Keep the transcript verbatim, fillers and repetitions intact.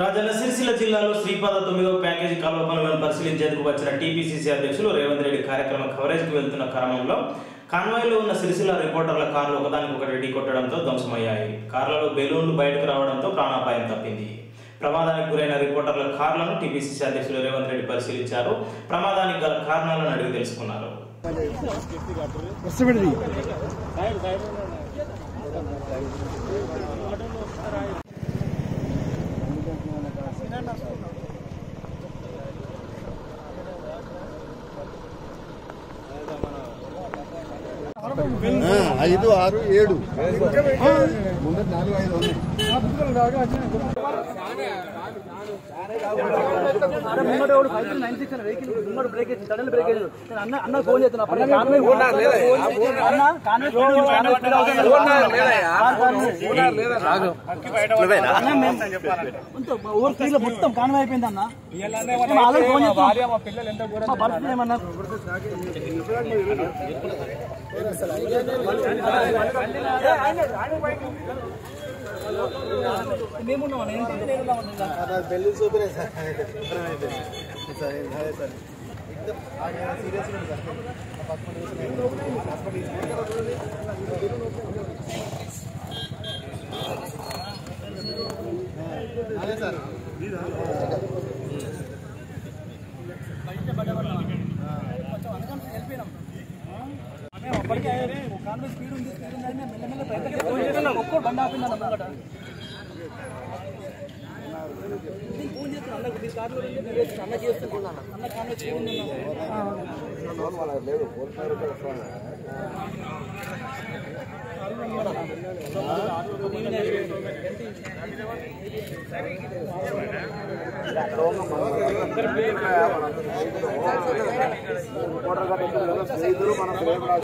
రాజన్న జిల్లాలో శ్రీపాద తొమ్మిదవ ప్యాకేజీ కాలువ పనులను పరిశీలించేందుకు వచ్చిన టీపీసీసీ అధ్యక్షులు రేవంత్ రెడ్డి కార్యక్రమ కవరేజ్కి వెళ్తున్న క్రమంలో కాన్వాయ్లో ఉన్న సిరిసిల్ల రిపోర్టర్ల కార్లు ఒకదానికొకటి ఢీకొట్టడంతో ధ్వంసమయ్యాయి. కార్లలో బెలూన్లు బయటకు రావడంతో ప్రాణాపాయం తప్పింది. ప్రమాదానికి గురైన రిపోర్టర్ల కార్లను టీపీసీసీ అధ్యక్షులు రేవంత్ రెడ్డి పరిశీలించారు. ప్రమాదానికి గల కారణాలను అడిగి తెలుసుకున్నారు. ఐదు ఆరు ఏడు ముందు నాలుగు ఐదు ఉన్నాయి. అన్న ఫోన్ చేస్తున్నా మొత్తం కాన్వాయ్ అయిపోయింది అన్న.